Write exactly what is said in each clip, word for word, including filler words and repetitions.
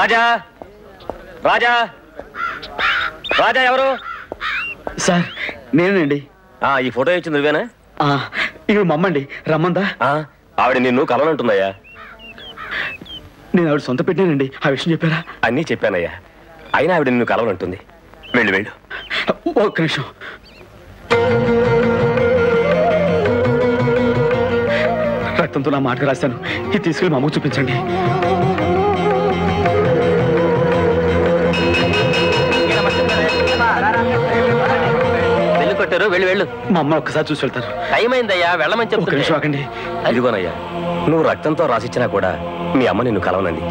राजा राजा राजा एवरू सर नेने फोटो इच्छि नुव्वेना इवि मम्मी रम्मंदा आवड़ निन्नु कलवंटुंदय्या నేను ఆవిడ సొంత పెట్టానండి ఆ విషయం చెప్పారా అన్నీ చెప్పానయ్యా అయినా ఆవిడ నిన్ను కలవనంటుంది వెళ్ళు వెళ్ళు ఓ కృష్ణ రక్తంతో నా మాట రాశాను ఇది తీసుకెళ్ళి మామకు చూపించండి వెళ్ళికొట్టారు వెళ్ళి వెళ్ళు మా అమ్మ ఒక్కసారి చూసి వెళ్తారు టైం అయిందయ్యా వెళ్ళమని చెప్తున్నా కృష్ణ ఆకండి అదిగోనయ్యా నువ్వు రక్తంతో రాసిచ్చినా కూడా మీ అమ్మ నిన్ను కలవనండి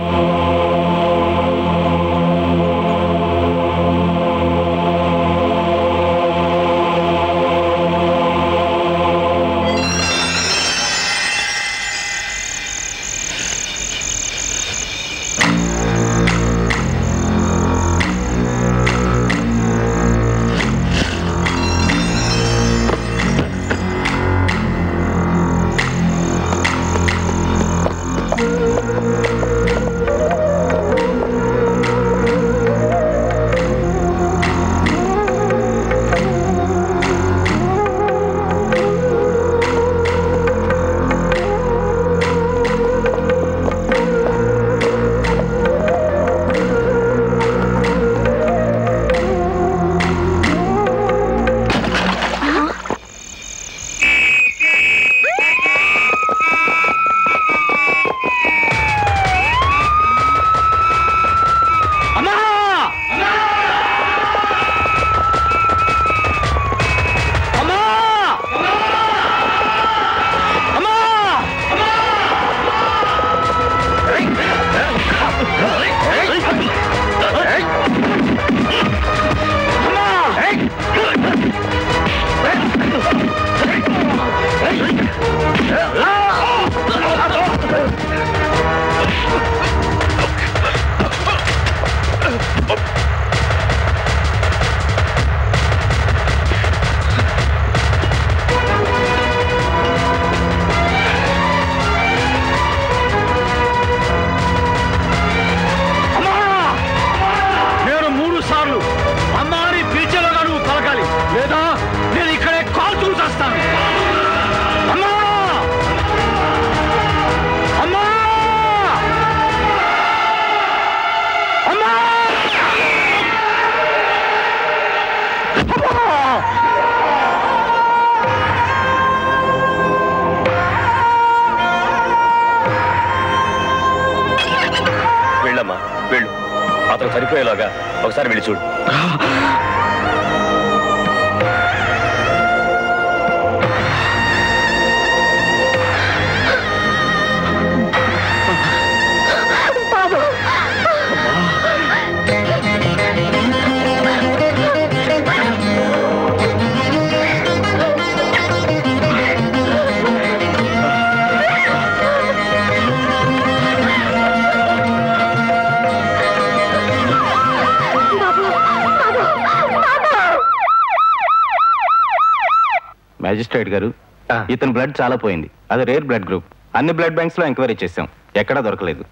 ఇతని బ్లడ్ చాలా పోయింది అది రేర్ బ్లడ్ గ్రూప్ అన్ని బ్లడ్ బ్యాంక్స్ లో ఎంక్వైరీ చేశాం ఎక్కడా దొరకలేదు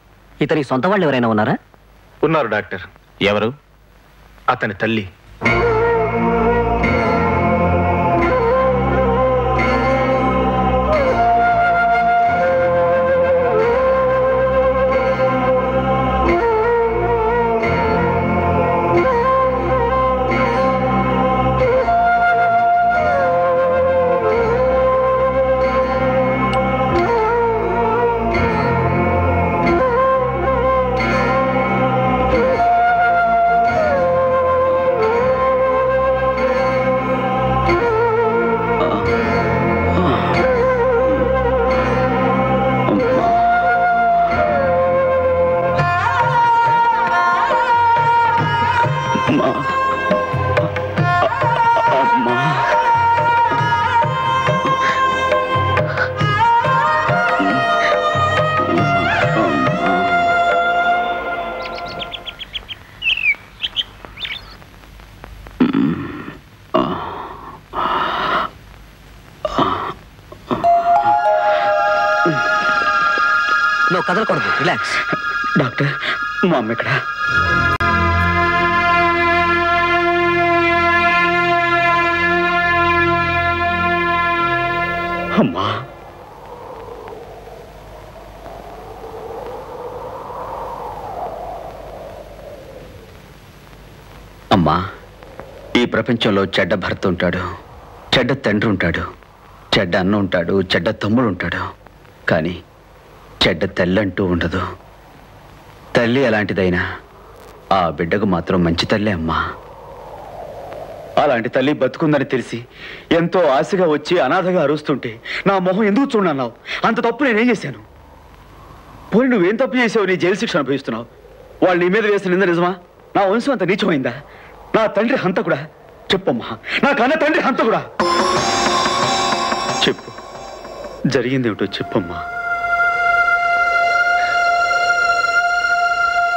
ఇతని సొంత వాళ్ళు ఎవరైనా ఉన్నారా ఉన్నారు డాక్టర్ ఎవరు అతని తల్లి డాక్టర్ మా అమ్మ ఇక్కడ అమ్మా అమ్మా ఈ ప్రపంచంలో చెడ్డ భర్త ఉంటాడు, చెడ్డ తండ్రి ఉంటాడు, చెడ్డ అన్న ఉంటాడు, చెడ్డ తమ్ముడు ఉంటాడు, కానీ చెడ్డ తల్లంటూ ఉండదు. తల్లి ఎలాంటిదైనా ఆ బిడ్డకు మాత్రం మంచి తల్లే అమ్మా. అలాంటి తల్లి బతుకుందని తెలిసి ఎంతో ఆశగా వచ్చి అనాథగా అరుస్తుంటే నా మొహం ఎందుకు చూడన్నావు? అంత తప్పు నేనేం చేశాను? పోయి నువ్వేం తప్పు చేసావు? నీ జైలు శిక్ష అనుభవిస్తున్నావు. వాళ్ళు నీ మీద వేసిన నింద నిజమా? నా వంశం అంత నీచమైందా? నా తండ్రి హంతకుడా? చెప్పమ్మా, నా కన్న తండ్రి హంతకుడా? చెప్పు, జరిగిందేమిటో చెప్పమ్మా.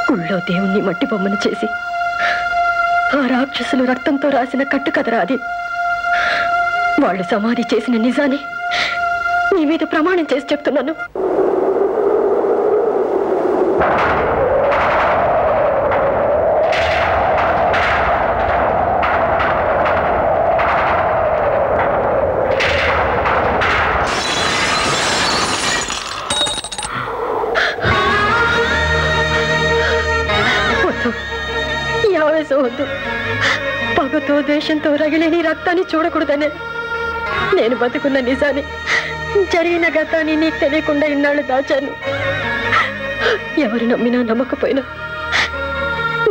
గుళ్ళో దేవుణ్ణి మట్టి బొమ్మను చేసి ఆ రాక్షసులు రక్తంతో రాసిన కట్టు కదరా అది. వాళ్ళు సమాధి చేసిన నిజాన్ని నీ మీద ప్రమాణం చేసి చెప్తున్నాను. పగతో ద్వేషంతో రగిలేని రక్తాన్ని చూడకూడదనే నేను బతుకున్న నిజాన్ని, జరిగిన గతాన్ని నీకు తెలియకుండా ఇన్నాళ్ళు దాచాను. ఎవరు నమ్మినా నమ్మకపోయినా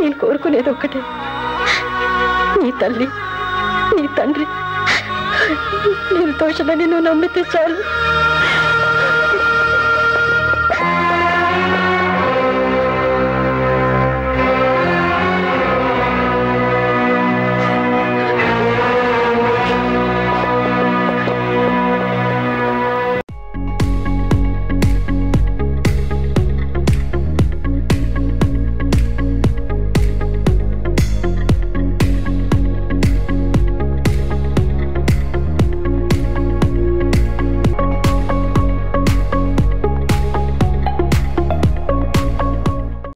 నేను కోరుకునేది ఒక్కటే, నీ తల్లి నీ తండ్రి నేను తోషనని నువ్వు నమ్మితే చాలు.